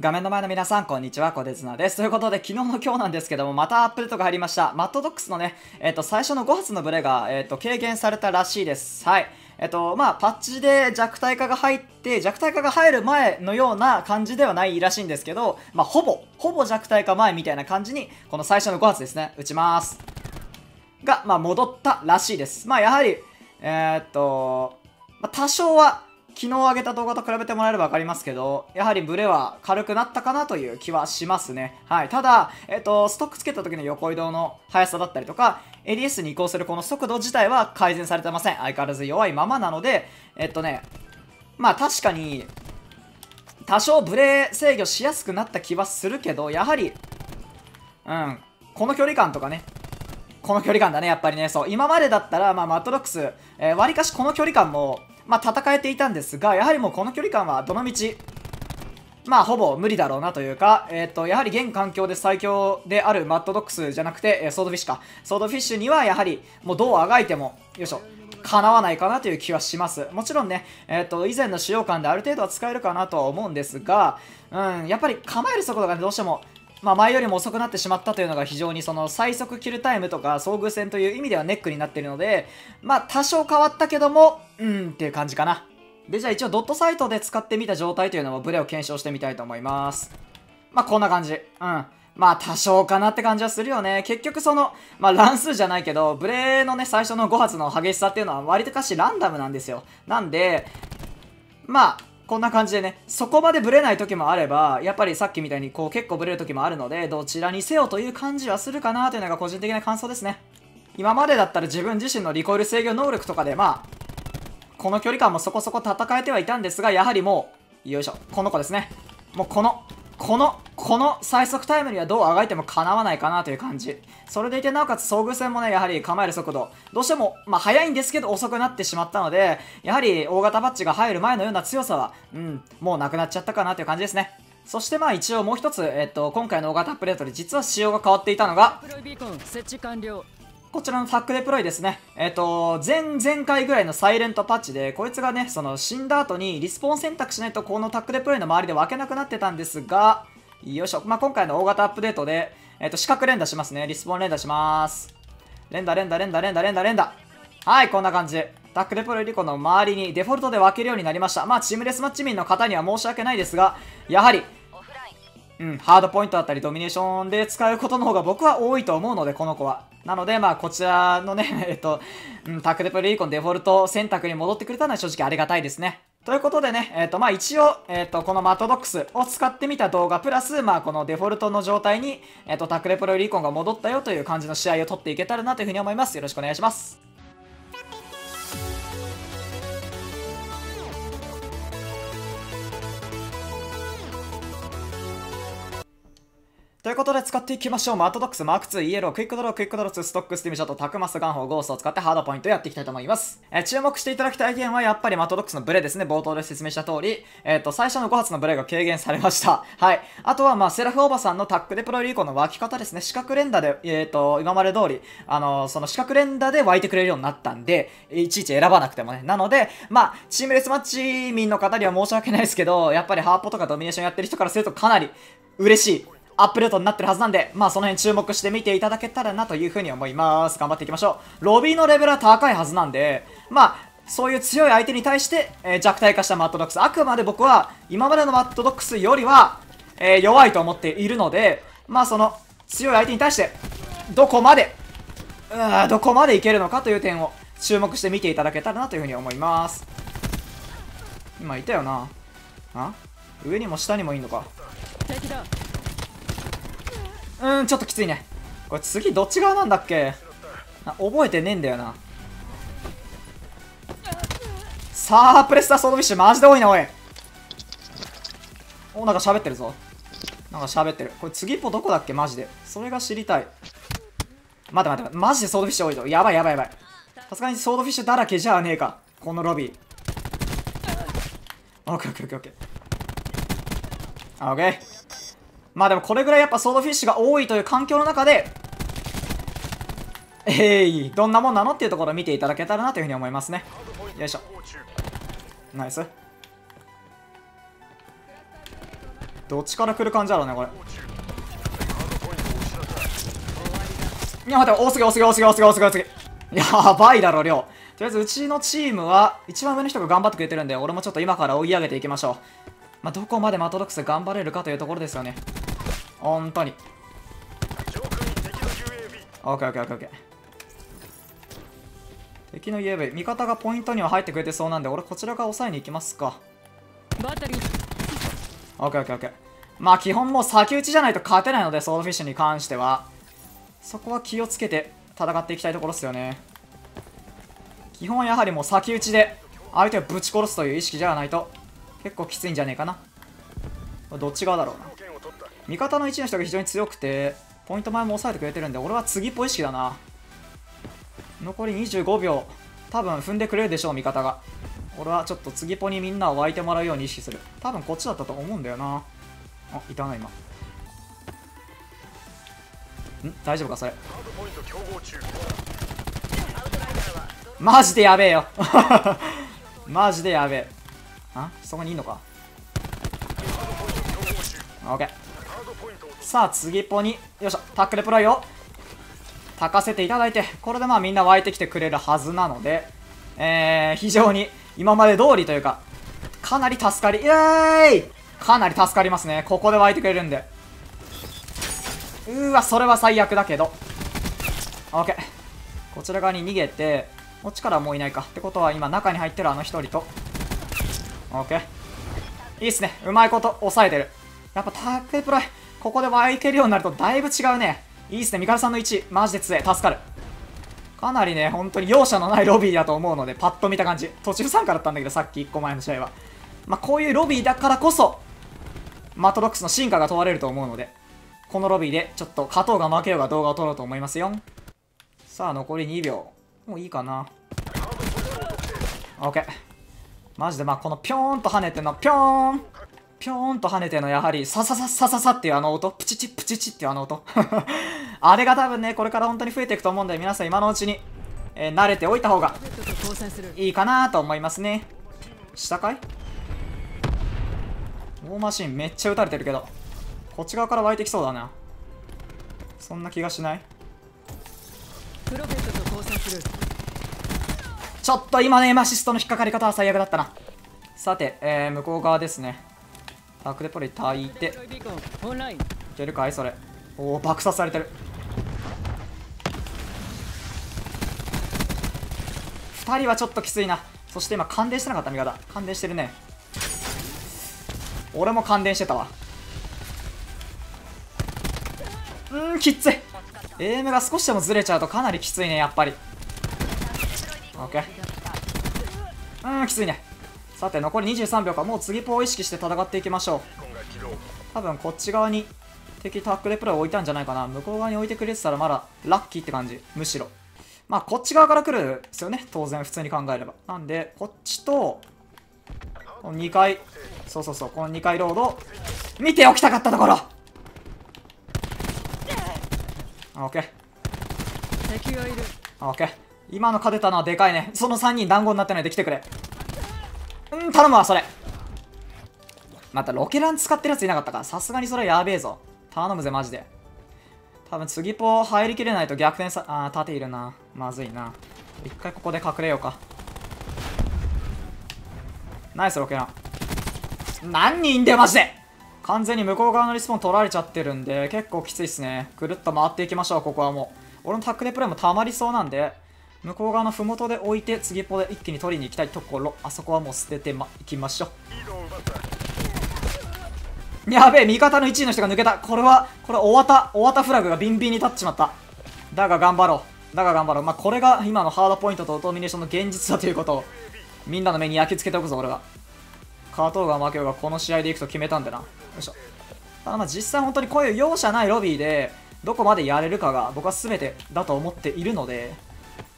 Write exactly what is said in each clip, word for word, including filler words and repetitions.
画面の前の皆さん、こんにちは、コデズナです。ということで、昨日の今日なんですけども、またアップデートが入りました。マットドックスのね、えっと、最初のご発のブレが、えっと、軽減されたらしいです。はい。えっと、まあ、パッチで弱体化が入って、弱体化が入る前のような感じではないらしいんですけど、まあ、ほぼ、ほぼ弱体化前みたいな感じに、この最初のご発ですね、打ちます。が、まあ、戻ったらしいです。まあ、やはり、えー、っと、まあ、多少は、昨日上げた動画と比べてもらえれば分かりますけど、やはりブレは軽くなったかなという気はしますね。はい。ただ、えっと、ストックつけた時の横移動の速さだったりとか、エーディーエス に移行するこの速度自体は改善されてません。相変わらず弱いままなので、えっとね、まあ確かに、多少ブレ制御しやすくなった気はするけど、やはり、うん、この距離感とかね、この距離感だね、やっぱりね。そう、今までだったら、まあ、マットドックス、えー、割かしこの距離感も、まあ、戦えていたんですが、やはりもうこの距離感はどの道、まあ、ほぼ無理だろうなというか、えっと、やはり現環境で最強であるマットドックスじゃなくて、えー、ソードフィッシュか。ソードフィッシュには、やはり、もうどうあがいても、よいしょ、叶わないかなという気はします。もちろんね、えっと、以前の使用感である程度は使えるかなとは思うんですが、うん、やっぱり構える速度がね、どうしても、まあ前よりも遅くなってしまったというのが非常にその最速キルタイムとか遭遇戦という意味ではネックになっているので、まあ多少変わったけども、うーんっていう感じかな。で、じゃあ一応ドットサイトで使ってみた状態というのもブレを検証してみたいと思います。まあこんな感じ。うん。まあ多少かなって感じはするよね。結局その、まあ乱数じゃないけど、ブレのね最初のご発の激しさっていうのは割とかしランダムなんですよ。なんで、まあ、こんな感じでね、そこまでブレない時もあれば、やっぱりさっきみたいにこう結構ブレる時もあるので、どちらにせよという感じはするかなというのが個人的な感想ですね。今までだったら自分自身のリコイル制御能力とかで、まあ、この距離感もそこそこ戦えてはいたんですが、やはりもう、よいしょ、この子ですね。もうこの、この、この最速タイムにはどうあがいても叶わないかなという感じ。それでいてなおかつ遭遇戦もね、やはり構える速度、どうしても、まあ早いんですけど遅くなってしまったので、やはり大型バッジが入る前のような強さは、うん、もうなくなっちゃったかなという感じですね。そしてまあ一応もう一つ、えっと、今回の大型アップデートで実は仕様が変わっていたのが、こちらのファックデプロイですね。えっと、前々回ぐらいのサイレントパッチで、こいつがね、その死んだ後にリスポーン選択しないとこのタックデプロイの周りで分けなくなってたんですが、よいしょ。まあ、今回の大型アップデートで、えっと、四角連打しますね。リスポーン連打します。連打連打連打連打連打連打。はい、こんな感じ。タックデプロイリコの周りにデフォルトで分けるようになりました。まあ、チームレスマッチ民の方には申し訳ないですが、やはり、うん、ハードポイントだったりドミネーションで使うことの方が僕は多いと思うので、この子は。なので、まあ、こちらのね、えっと、うん、タックデプロイリコのデフォルト選択に戻ってくれたのは正直ありがたいですね。ということでね、えっと、まあ、一応、えっと、このマットドックスを使ってみた動画プラス、まあ、このデフォルトの状態に、えっと、タックデプロイリコンが戻ったよという感じの試合を取っていけたらなというふうに思います。よろしくお願いします。ということで使っていきましょう。マットドックス、マークツー、イエロー、クイックドロー、クイックドローツー、ストックス、ティムショット、タクマス、ガンホー、ゴーストを使ってハードポイントをやっていきたいと思います。えー、注目していただきたい点はやっぱりマットドックスのブレですね。冒頭で説明した通り、えっと、最初のご発のブレが軽減されました。はい。あとは、まあ、セラフおばさんのタックデプロイル以降の湧き方ですね。四角連打で、えっと、今まで通り、あのー、その四角連打で湧いてくれるようになったんで、いちいち選ばなくてもね。なので、まあ、チームレスマッチ民の方には申し訳ないですけど、やっぱりハーポとかドミネーションやってる人からするとかなり嬉しいアップデートになってるはずなんで、まあその辺注目して見ていただけたらなというふうに思います。頑張っていきましょう。ロビーのレベルは高いはずなんで、まあそういう強い相手に対して、えー、弱体化したマットドックス。あくまで僕は今までのマットドックスよりは、えー、弱いと思っているので、まあその強い相手に対してどこまで、うーん、どこまでいけるのかという点を注目して見ていただけたらなというふうに思います。今いたよな。あ？上にも下にもいいのか。うーん、ちょっときついね。これ次どっち側なんだっけ？覚えてねえんだよな。さあ、プレスターソードフィッシュ、マジで多いな、おい。お、なんか喋ってるぞ。なんか喋ってる。これ次一歩どこだっけ、マジで。それが知りたい。待て待て待て、マジでソードフィッシュ多いぞ。やばいやばいやばい。さすがにソードフィッシュだらけじゃねえか。このロビー。オッケーオッケーオッケー。オッケー。まあでもこれぐらいやっぱソードフィッシュが多いという環境の中で、えい、どんなもんなのっていうところを見ていただけたらなというふうに思いますね。よいしょ。ナイス。どっちから来る感じだろうねこれ。いや待って、多すぎ多すぎ多すぎ多すぎ多すぎ多すぎ、やばいだろ量。とりあえずうちのチームは一番上の人が頑張ってくれてるんで、俺もちょっと今から追い上げていきましょう。まあ、どこまでマットドックス頑張れるかというところですよね、本当に。オッケーオッケーオッケーオッケー。敵の ユーエーブイ 味方がポイントには入ってくれてそうなんで、俺こちらから抑えに行きますか。バッタリー。オッケーオッケーオッケー。まあ基本もう先打ちじゃないと勝てないので、ソードフィッシュに関してはそこは気をつけて戦っていきたいところですよね。基本はやはりもう先打ちで相手をぶち殺すという意識じゃないと結構きついんじゃねえかな。どっち側だろうな。味方の位置の人が非常に強くてポイント前も抑えてくれてるんで、俺は次っぽい意識だな。残りにじゅうごびょう、多分踏んでくれるでしょう味方が。俺はちょっと次ポにみんなを湧いてもらうように意識する。多分こっちだったと思うんだよな。あ、いたな今。ん、大丈夫かそれ。マジでやべえよマジでやべえ。あ、そこにいんのか。オッケー。さあ次ポに、よいしょ、タックルプライを炊かせていただいて、これでまあみんな湧いてきてくれるはずなので、えー、非常に今まで通りというか、かなり助かり、イエーイ、かなり助かりますね。ここで湧いてくれるんで。うーわ、それは最悪だけど。OK。こちら側に逃げて、こっちからはもういないか。ってことは今中に入ってるあのひとりと。OK。いいっすね。うまいこと抑えてる。やっぱタックプライ、ここで湧いてるようになるとだいぶ違うね。いいっすね。ミカルさんの位置、マジで強い。助かる。かなりね、本当に容赦のないロビーだと思うので、パッと見た感じ。途中参加だったんだけど、さっきいっこまえの試合は。まあ、こういうロビーだからこそ、マットドックスの進化が問われると思うので、このロビーでちょっと勝とうが負けようが動画を撮ろうと思いますよ。さあ、残りにびょう。もういいかな。OK。マジで、まあ、このぴょーんと跳ねての、ぴょーん、ぴょーんと跳ねての、やはり、ささささささっていうあの音、プチチプチチっていうあの音。あれが多分ね、これから本当に増えていくと思うんで、皆さん今のうちに、えー、慣れておいた方がいいかなと思いますね。下かい？ウォーマシンめっちゃ撃たれてるけど、こっち側から湧いてきそうだな。そんな気がしない？ちょっと今ね、エマシストの引っかかり方は最悪だったな。さて、えー、向こう側ですね。タックでポリ焚いて、いけるかいそれ。おお、爆殺されてる。ふたりはちょっときついな。そして今感電してなかった味方。感電してるね。俺も感電してたわ。うーん、きつい。エームが少しでもずれちゃうとかなりきついね、やっぱり。オッケー。うーん、きついね。さて残りにじゅうさんびょうか。もう次ポを意識して戦っていきましょう。多分こっち側に敵タックでプレーを置いたんじゃないかな。向こう側に置いてくれてたらまだラッキーって感じ、むしろ。まあこっち側から来るんですよね、当然普通に考えれば。なんでこっちとこのにかい、そうそうそう、このにかいロードを見ておきたかったところ。 OK、 OK。 今の勝てたのはでかいね。そのさんにん団子になってないで来てくれ。うん、頼むわそれ。またロケラン使ってるやついなかったか。さすがにそれはやべえぞ。頼むぜマジで。多分次ポ入りきれないと逆転さ、あー盾いるな、まずいな。一回ここで隠れようか。ナイスロケラン。何人いんだよマジで。完全に向こう側のリスポーン取られちゃってるんで結構きついっすね。ぐるっと回っていきましょう。ここはもう俺のタックでプレーもたまりそうなんで、向こう側のふもとで置いて次ポで一気に取りに行きたいところ。あそこはもう捨てて、ま、いきましょう。やべえ、味方のいちいの人が抜けた。これはこれ終わった。終わったフラグがビンビンに立っちまった。だが頑張ろう、だが頑張ろう。まあ、これが今のハードポイントとドミネーションの現実だということをみんなの目に焼き付けておくぞ俺が。勝とうが負けようがこの試合でいくと決めたんだな。よいしょ。ただまあ実際本当にこういう容赦ないロビーでどこまでやれるかが僕は全てだと思っているので、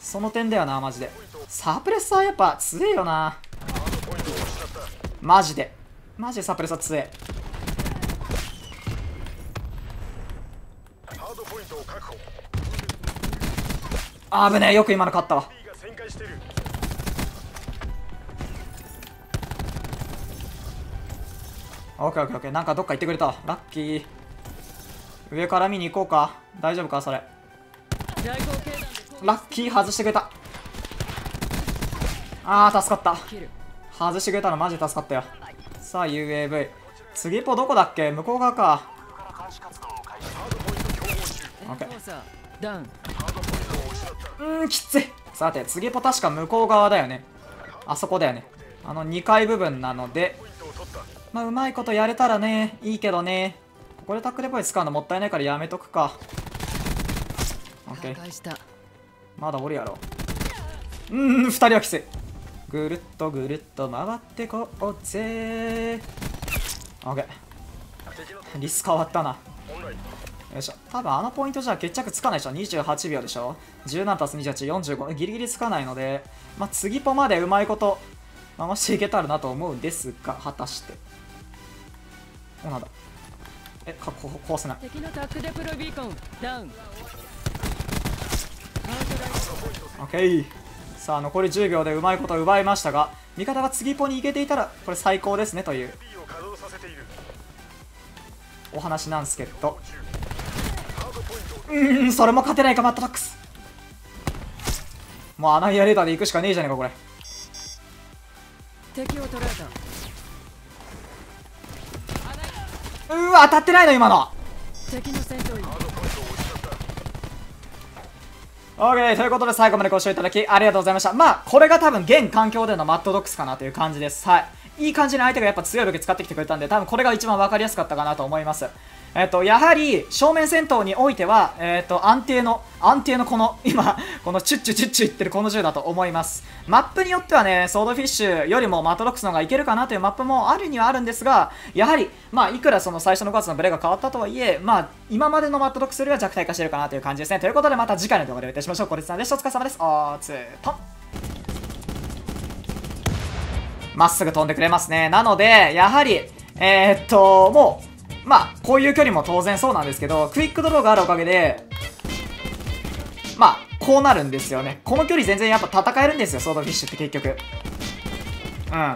その点だよなマジで。サプレッサーやっぱ強えよなマジで。マジでサプレッサー強え。あぶねえ、よく今の勝ったわ。オッケーオッケーオッケー。なんかどっか行ってくれた。ラッキー。上から見に行こうか。大丈夫かそれ。ラッキー、外してくれた。あー、助かった。外してくれたのマジ助かったよ。さあ、ユーエーブイ。次ぽどこだっけ？向こう側か。オッケー。うーん、きつい。さて、次ぽ確か向こう側だよね。あそこだよね。あのにかい部分なので、まあ、うまいことやれたらね、いいけどね。ここでタックルポイ使うのもったいないからやめとくか。オッケー。まだおるやろ。うーん、ふたりはきつい。ぐるっとぐるっと回ってこうぜ。オッケー。リス変わったな。よいしょ。多分あのポイントじゃ決着つかないでしょ。にじゅうはちびょうでしょ。じゅうななたすにじゅうはち、よんじゅうご。ギリギリつかないので、まあ、次ぽまでうまいこと回していけたらなと思うんですが、果たして。お、なんだ。え、かこ壊せない。オッケー。さあ、残りじゅうびょうでうまいこと奪いましたが、味方が次ぽに行けていたら、これ最高ですねというお話なんですけど。うーん、それも勝てないか、マットドックス。もうアナイアレーターで行くしかねえじゃねえか、これ。敵を取られた。うわ、当たってないの今の。敵の戦闘員。オッケー、ということで最後までご視聴いただきありがとうございました。まあこれが多分現環境でのマットドックスかなという感じです。はい、いい感じに相手がやっぱ強い武器使ってきてくれたんで、多分これが一番分かりやすかったかなと思います。えっと、やはり正面戦闘においては、えっと、安定の安定のこの今このチュッチュチュッチュいってるこの銃だと思います。マップによってはね、ソードフィッシュよりもマットドックスの方がいけるかなというマップもあるにはあるんですが、やはりまあいくらその最初のごがつのブレが変わったとはいえ、まあ今までのマットドックスよりは弱体化してるかなという感じですね。ということでまた次回の動画でお会いいたしましょう。これつなでした。お疲れ様です。おーつーとん。まっすぐ飛んでくれますね。なのでやはりえー、っともうまあ、こういう距離も当然そうなんですけど、クイックドローがあるおかげで、まあ、こうなるんですよね。この距離全然やっぱ戦えるんですよ、ソードフィッシュって結局。うん。